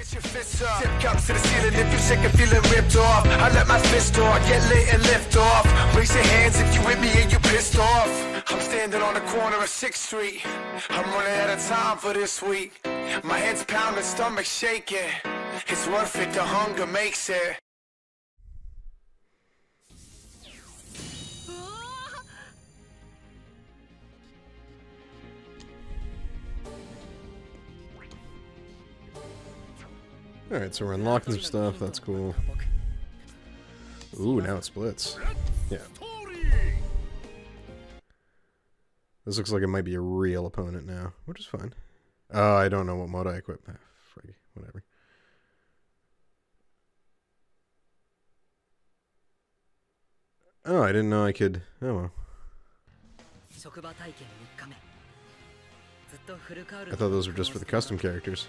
Get your fists up. Tip cups to the ceiling if you're sick of feeling ripped off. I let my fist off, get lit and lift off. Raise your hands if you with me and you pissed off. I'm standing on the corner of 6th Street. I'm running out of time for this week. My head's pounding, stomach shaking. It's worth it, the hunger makes it. Alright, so we're unlocking some stuff, that's cool. Ooh, now it splits. Yeah. This looks like it might be a real opponent now, which is fine. I don't know what mod I equip. Friggy, whatever. Oh, I didn't know I could... Oh well. I thought those were just for the custom characters.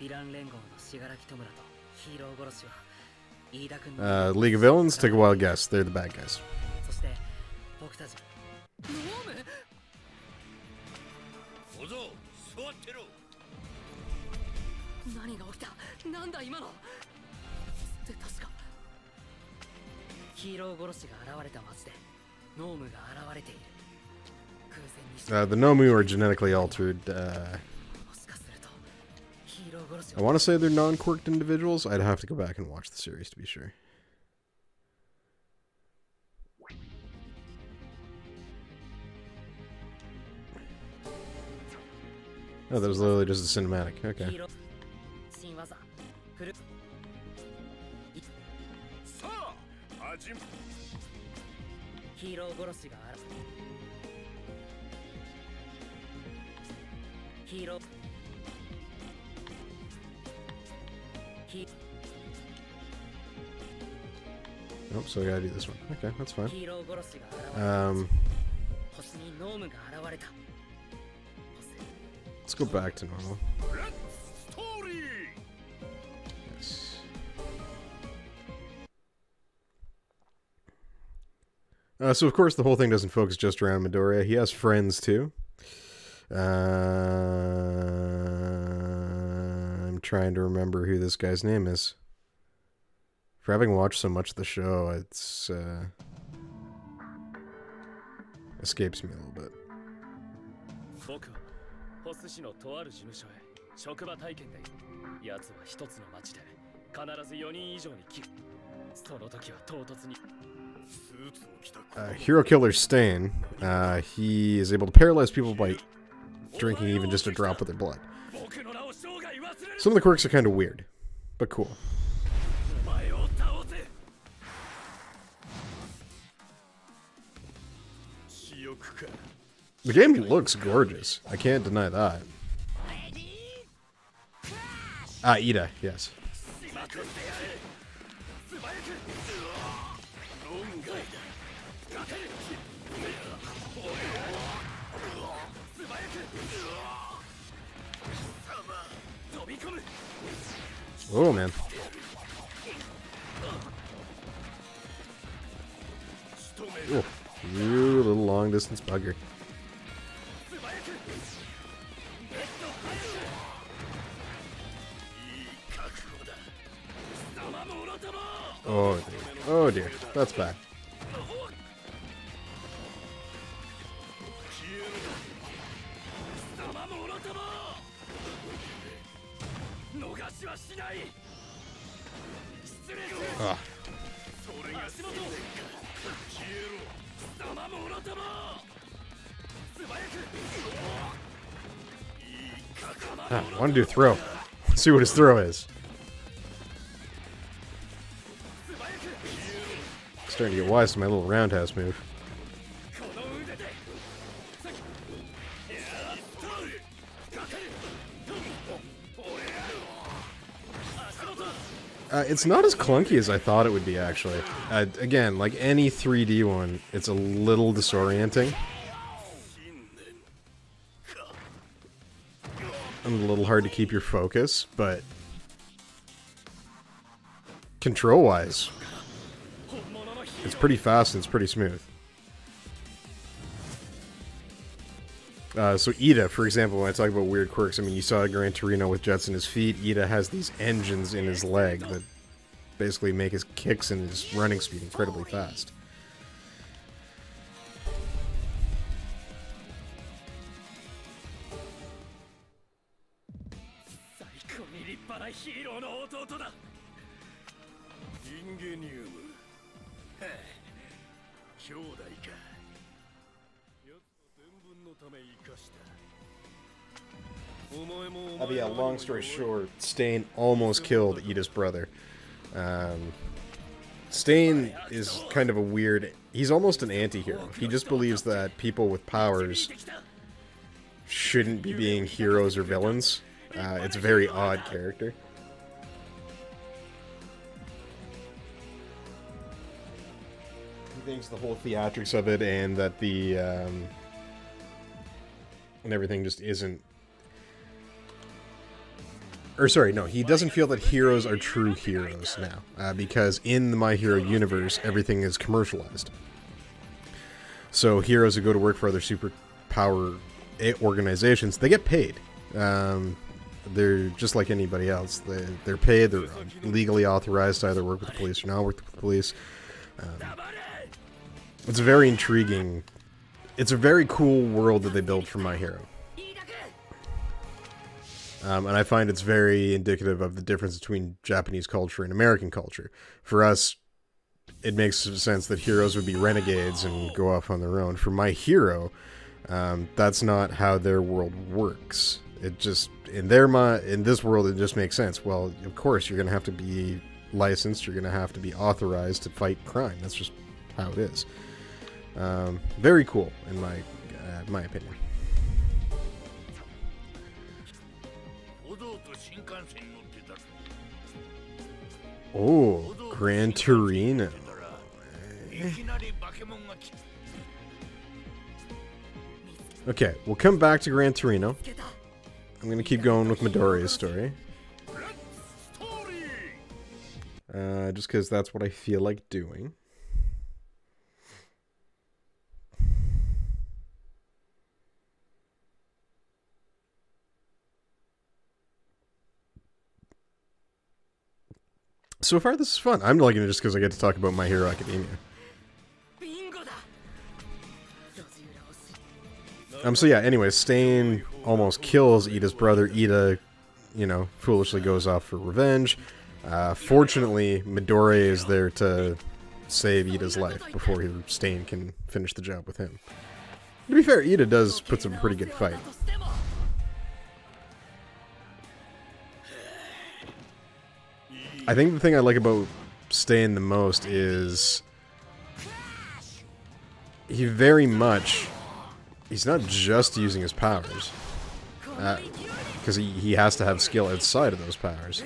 League of Villains? Take a wild guess. They're the bad guys. The Nomu are genetically altered. I want to say they're non-quirked individuals. I'd have to go back and watch the series to be sure. Oh, that was literally just a cinematic. Okay. Oh, so I gotta do this one. Okay, that's fine. Let's go back to normal. Yes. So of course the whole thing doesn't focus just around Midoriya. He has friends too. Trying to remember who this guy's name is. For having watched so much of the show, it's escapes me a little bit. Hero Killer Stain. He is able to paralyze people by drinking even just a drop of their blood. Some of the quirks are kind of weird, but cool. The game looks gorgeous. I can't deny that. Ah, Iida, yes. Oh, man. Ooh, you little long-distance bugger. Oh, dear. Oh, dear. That's bad. Ugh. Ah, I want to do throw. Let's see what his throw is. I'm starting to get wise to my little roundhouse move. It's not as clunky as I thought it would be, actually. Again, like any 3D one, it's a little disorienting. And a little hard to keep your focus, but... control-wise, it's pretty fast and it's pretty smooth. So Iida, for example, when I talk about weird quirks, I mean, you saw Gran Torino with jets in his feet. Iida has these engines in his leg that basically make his kicks and his running speed incredibly fast. Oh yeah, long story short, Stain almost killed Ida's brother. Stain is kind of a weird... He's almost an anti-hero. He just believes that people with powers shouldn't be being heroes or villains. It's a very odd character. He thinks the whole theatrics of it and that the... and everything just isn't... Or sorry, no, he doesn't feel that heroes are true heroes now, because in the My Hero universe, everything is commercialized. So heroes who go to work for other superpower organizations, they get paid. They're just like anybody else. They're paid, they're legally authorized to either work with the police or not work with the police. It's very intriguing. It's a very cool world that they built for My Hero. And I find it's very indicative of the difference between Japanese culture and American culture. For us, it makes sense that heroes would be renegades and go off on their own. For My Hero, that's not how their world works. It just, in this world, it just makes sense. Well, of course, you're going to have to be licensed. You're going to have to be authorized to fight crime. That's just how it is. Very cool, in my opinion. Oh, Gran Torino. Okay, we'll come back to Gran Torino. I'm going to keep going with Midoriya's story. Just because that's what I feel like doing. So far, this is fun. I'm liking it just because I get to talk about My Hero Academia. So yeah, anyway, Stain almost kills Ida's brother. Iida, you know, foolishly goes off for revenge. Fortunately, Midoriya is there to save Ida's life before Stain can finish the job with him. To be fair, Iida does put some pretty good fight. I think the thing I like about Stain the most is he very much, he's not just using his powers, because he has to have skill outside of those powers.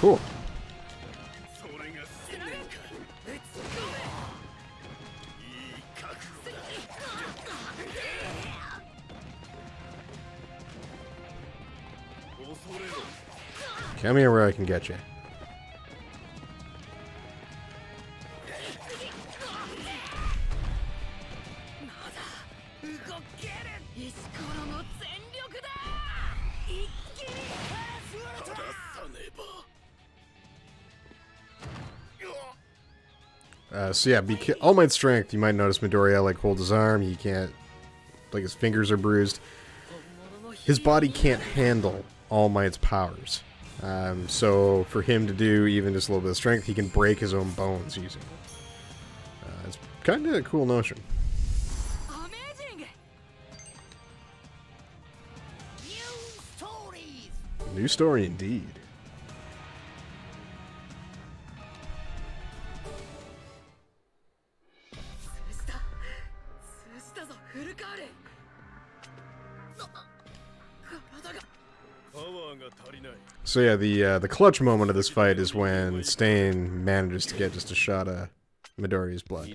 Cool. Come here where I can get you. So yeah, All Might's strength, you might notice Midoriya, like, hold his arm, he can't, like, his fingers are bruised. His body can't handle All Might's powers. So for him to do even just a little bit of strength, he can break his own bones using it. It's kind of a cool notion. New story indeed. So yeah, the clutch moment of this fight is when Stain manages to get just a shot of Midoriya's blood.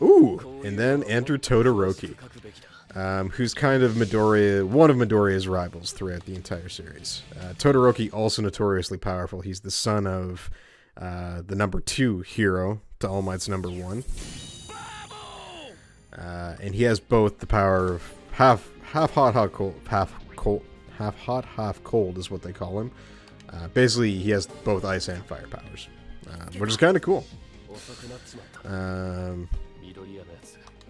Ooh, and then enter Todoroki, who's kind of one of Midoriya's rivals throughout the entire series. Todoroki, also notoriously powerful. He's the son of the number 2 hero to All Might's number 1. And he has both the power of half hot, half cold is what they call him. Basically, he has both ice and fire powers, which is kind of cool.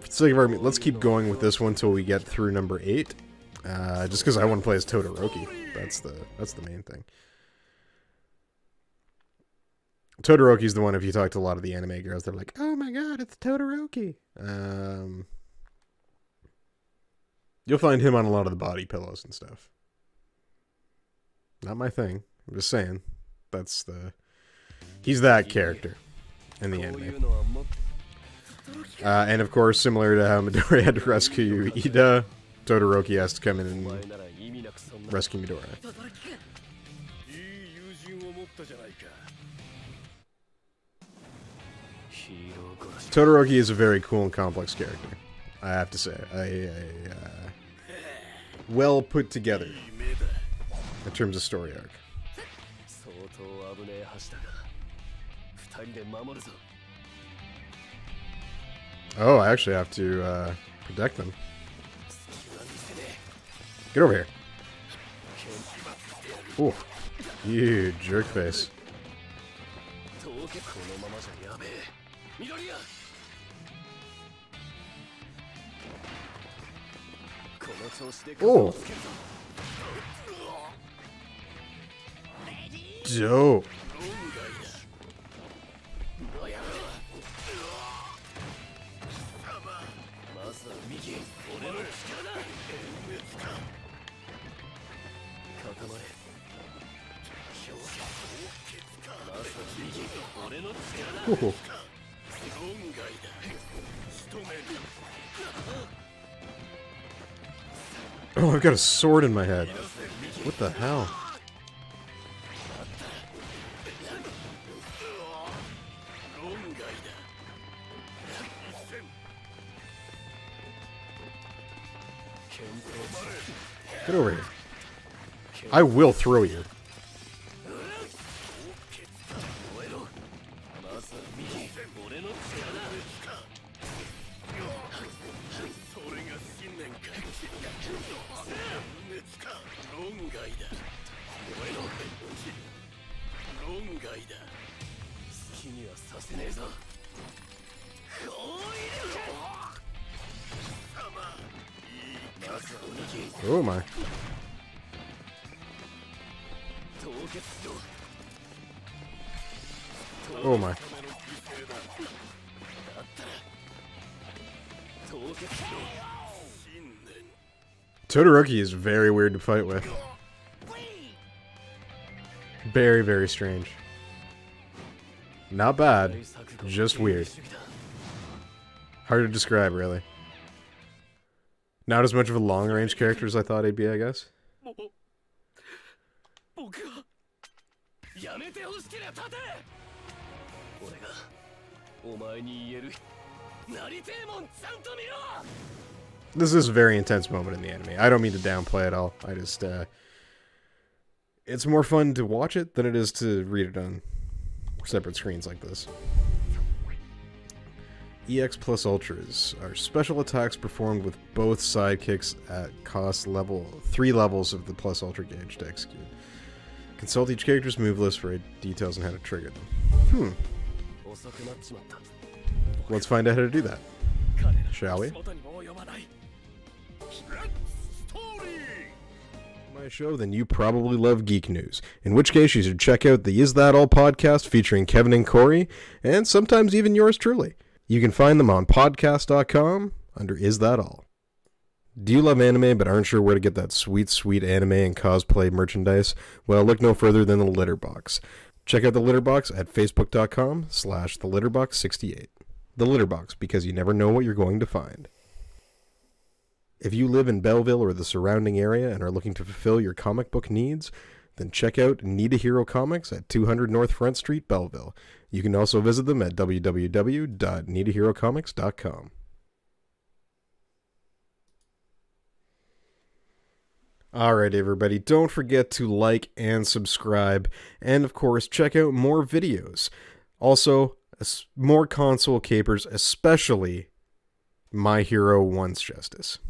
Let's keep going with this one till we get through number 8, just because I want to play as Todoroki. That's the main thing. Todoroki's the one, if you talk to a lot of the anime girls, they're like, oh my god, it's Todoroki. You'll find him on a lot of the body pillows and stuff. Not my thing. I'm just saying. He's that character in the anime. And of course, similar to how Midoriya had to rescue Iida, Todoroki has to come in and rescue Midoriya. Todoroki is a very cool and complex character, I have to say. Well put together in terms of story arc. Oh, I actually have to protect them. Get over here. Ooh, you jerk face. Oh! Dope! Ooh. Oh, I've got a sword in my head. What the hell? Get over here. I will throw you. Oh my. Oh my. Todoroki is very weird to fight with. Very, very strange. Not bad, just weird. Hard to describe, really. Not as much of a long-range character as I thought he'd be, I guess. This is a very intense moment in the anime. I don't mean to downplay it all. I just, it's more fun to watch it than it is to read it on separate screens like this. EX plus Ultras are special attacks performed with both sidekicks at cost level 3 levels of the plus Ultra gauge to execute. Consult each character's move list for details on how to trigger them. Let's find out how to do that, shall we? My show, then you probably love geek news, in which case you should check out the Is That All podcast featuring Kevin and Corey, and sometimes even yours truly. You can find them on podcast.com under Is That All. Do you love anime but aren't sure where to get that sweet, sweet anime and cosplay merchandise? Well, look no further than the Litter Box. Check out the Litter Box at facebook.com/thelitterbox68. The Litter Box, because you never know what you're going to find. If you live in Belleville or the surrounding area and are looking to fulfill your comic book needs, then check out Need A Hero Comics at 200 North Front Street, Belleville. You can also visit them at www.needaherocomics.com. Alright everybody, don't forget to like and subscribe, and of course check out more videos. Also, more console capers, especially My Hero One's Justice.